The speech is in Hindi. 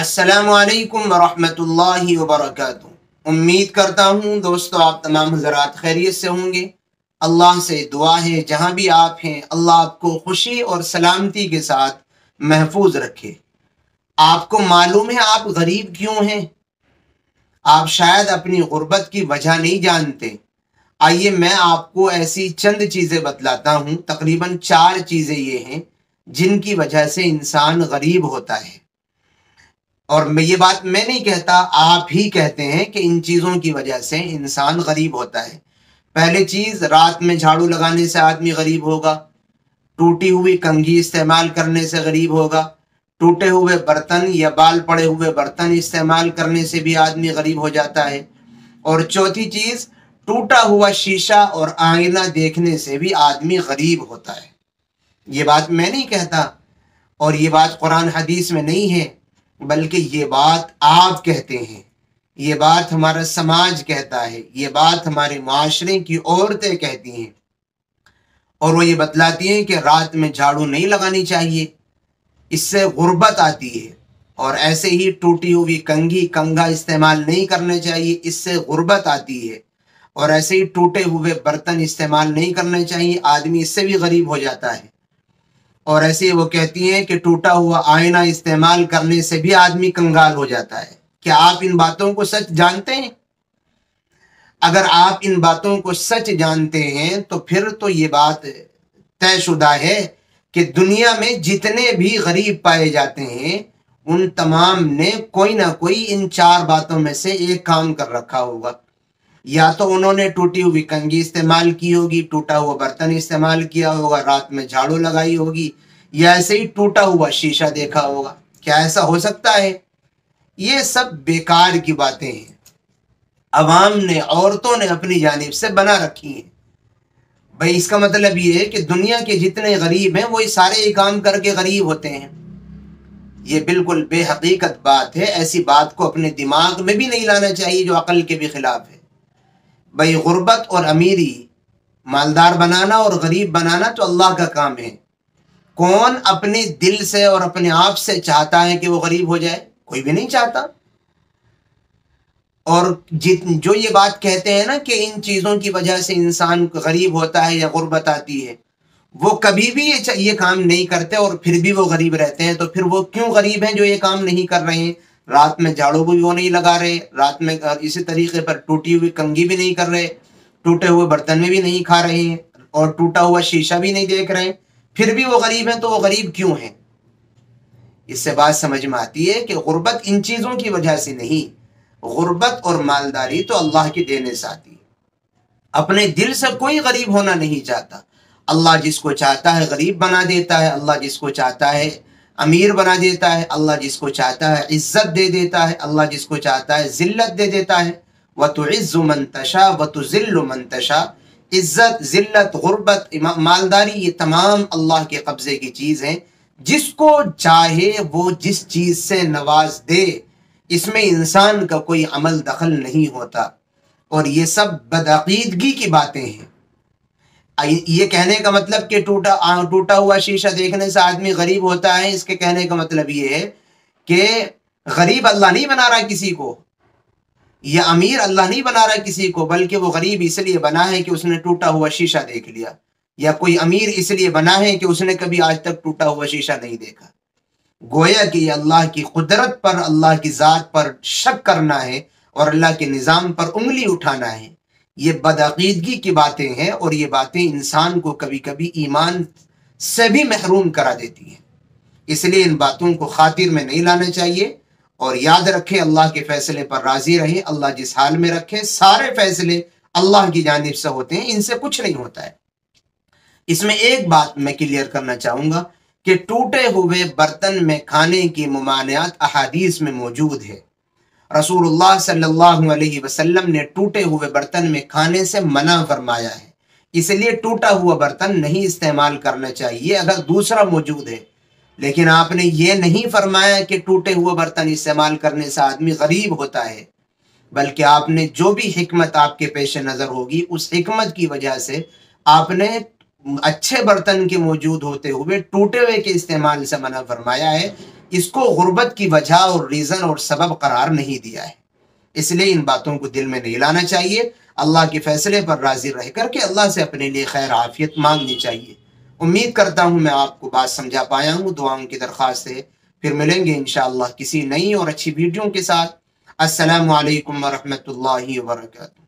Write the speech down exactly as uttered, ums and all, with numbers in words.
अस्सलामुअलैकुम वरहमतुल्लाहि वबरकातुहू। उम्मीद करता हूँ दोस्तों आप तमाम हज़रात खैरियत से होंगे। अल्लाह से दुआ है जहाँ भी आप हैं अल्लाह आपको खुशी और सलामती के साथ महफूज रखे। आपको मालूम है आप गरीब क्यों हैं? आप शायद अपनी गुर्बत की वजह नहीं जानते। आइए मैं आपको ऐसी चंद चीज़ें बतलाता हूँ, तकरीबन चार चीज़ें ये हैं जिनकी वजह से इंसान गरीब होता है। और मैं ये बात मैं नहीं कहता, आप ही कहते हैं कि इन चीज़ों की वजह से इंसान गरीब होता है। पहली चीज़, रात में झाड़ू लगाने से आदमी गरीब होगा, टूटी हुई कंघी इस्तेमाल करने से गरीब होगा, टूटे हुए बर्तन या बाल पड़े हुए बर्तन इस्तेमाल करने से भी आदमी गरीब हो जाता है। और चौथी चीज़, टूटा हुआ शीशा और आईना देखने से भी आदमी गरीब होता है। ये बात मैं नहीं कहता और ये बात कुरान हदीस में नहीं है, बल्कि ये बात आप कहते हैं, ये बात हमारा समाज कहता है, ये बात हमारे माशरे की औरतें कहती हैं। और वो ये बतलाती हैं कि रात में झाड़ू नहीं लगानी चाहिए, इससे गुर्बत आती है। और ऐसे ही टूटी हुई कंघी कंघा इस्तेमाल नहीं करने चाहिए, इससे गुर्बत आती है। और ऐसे ही टूटे हुए बर्तन इस्तेमाल नहीं करने चाहिए, आदमी इससे भी गरीब हो जाता है। और ऐसे वो कहती हैं कि टूटा हुआ आईना इस्तेमाल करने से भी आदमी कंगाल हो जाता है। क्या आप इन बातों को सच जानते हैं? अगर आप इन बातों को सच जानते हैं तो फिर तो ये बात तयशुदा है कि दुनिया में जितने भी गरीब पाए जाते हैं उन तमाम ने कोई ना कोई इन चार बातों में से एक काम कर रखा होगा। या तो उन्होंने टूटी हुई कंघी इस्तेमाल की होगी, टूटा हुआ बर्तन इस्तेमाल किया होगा, रात में झाड़ू लगाई होगी, या ऐसे ही टूटा हुआ शीशा देखा होगा। क्या ऐसा हो सकता है? ये सब बेकार की बातें हैं, अवाम ने, औरतों ने अपनी जानिब से बना रखी हैं। भाई इसका मतलब ये है कि दुनिया के जितने गरीब हैं वो ये सारे ही काम करके गरीब होते हैं। ये बिल्कुल बेहकीकत बात है, ऐसी बात को अपने दिमाग में भी नहीं लाना चाहिए जो अकल के भी खिलाफ है। भाई गुर्बत और अमीरी, मालदार बनाना और गरीब बनाना तो अल्लाह का काम है। कौन अपने दिल से और अपने आप से चाहता है कि वो गरीब हो जाए? कोई भी नहीं चाहता। और जित जो ये बात कहते हैं ना कि इन चीज़ों की वजह से इंसान गरीब होता है या गुर्बत आती है, वो कभी भी ये ये काम नहीं करते और फिर भी वो गरीब रहते हैं। तो फिर वो क्यों गरीब हैं जो ये काम नहीं कर रहे हैं? रात में झाड़ू भी वो नहीं लगा रहे, रात में इसी तरीके पर टूटी हुई कंघी भी नहीं कर रहे, टूटे हुए बर्तन में भी नहीं खा रहे हैं, और टूटा हुआ शीशा भी नहीं देख रहे हैं, फिर भी वो गरीब हैं। तो वो गरीब क्यों हैं? इससे बात समझ में आती है कि गुर्बत इन चीज़ों की वजह से नहीं, गुर्बत और मालदारी तो अल्लाह के देने से आती है। अपने दिल से कोई गरीब होना नहीं चाहता। अल्लाह जिसको चाहता है गरीब बना देता है, अल्लाह जिसको चाहता है अमीर बना देता है, अल्लाह जिसको चाहता है इज्जत दे देता है, अल्लाह जिसको चाहता है जिल्लत दे देता है। व तुइज़्ज़ु मन तशा व तुज़िल्लु मन तशा। इज्जत, जिल्लत, गुर्बत, मालदारी, ये तमाम अल्लाह के कब्ज़े की चीज़ हैं। जिसको चाहे वो जिस चीज़ से नवाज दे, इसमें इंसान का कोई अमल दखल नहीं होता। और ये सब बदअक़ीदगी की बातें हैं। ये कहने का मतलब कि टूटा टूटा हुआ शीशा देखने से आदमी गरीब होता है, इसके कहने का मतलब ये है कि गरीब अल्लाह नहीं बना रहा किसी को, या अमीर अल्लाह नहीं बना रहा किसी को, बल्कि वो गरीब इसलिए बना है कि उसने टूटा हुआ शीशा देख लिया, या कोई अमीर इसलिए बना है कि उसने कभी आज तक टूटा हुआ शीशा नहीं देखा। गोया कि अल्लाह की कुदरत पर, अल्लाह की ज़ात पर शक करना है और अल्लाह के निज़ाम पर उंगली उठाना है। ये बदअक़ीदगी की बातें हैं और ये बातें इंसान को कभी कभी ईमान से भी महरूम करा देती हैं। इसलिए इन बातों को खातिर में नहीं लाना चाहिए। और याद रखें, अल्लाह के फैसले पर राज़ी रहें, अल्लाह जिस हाल में रखें। सारे फैसले अल्लाह की जानिब से होते हैं, इनसे कुछ नहीं होता है। इसमें एक बात मैं क्लियर करना चाहूँगा कि टूटे हुए बर्तन में खाने की ममानियत अहादीस में मौजूद है। रसूलुल्लाह सल्लल्लाहु अलैहि वसल्लम ने टूटे हुए बर्तन में खाने से मना फरमाया है, इसलिए टूटा हुआ बर्तन नहीं इस्तेमाल करना चाहिए अगर दूसरा मौजूद है। लेकिन आपने ये नहीं फरमाया कि टूटे हुए बर्तन इस्तेमाल करने से आदमी गरीब होता है, बल्कि आपने जो भी हिकमत आपके पेश नज़र होगी उस हिकमत की वजह से आपने अच्छे बर्तन के मौजूद होते हुए टूटे हुए के इस्तेमाल से मना फरमाया है। इसको गुर्बत की वजह और रीज़न और सबब करार नहीं दिया है। इसलिए इन बातों को दिल में नहीं लाना चाहिए। अल्लाह के फैसले पर राज़ी रह कर के अल्लाह से अपने लिए खैर आफियत मांगनी चाहिए। उम्मीद करता हूँ मैं आपको बात समझा पाया हूँ। दुआओं की दरख्वास्त है। फिर मिलेंगे इंशाअल्लाह किसी नई और अच्छी वीडियो के साथ। अस्सलामु अलैकुम वरहमतुल्लाहि वबरकातुहू।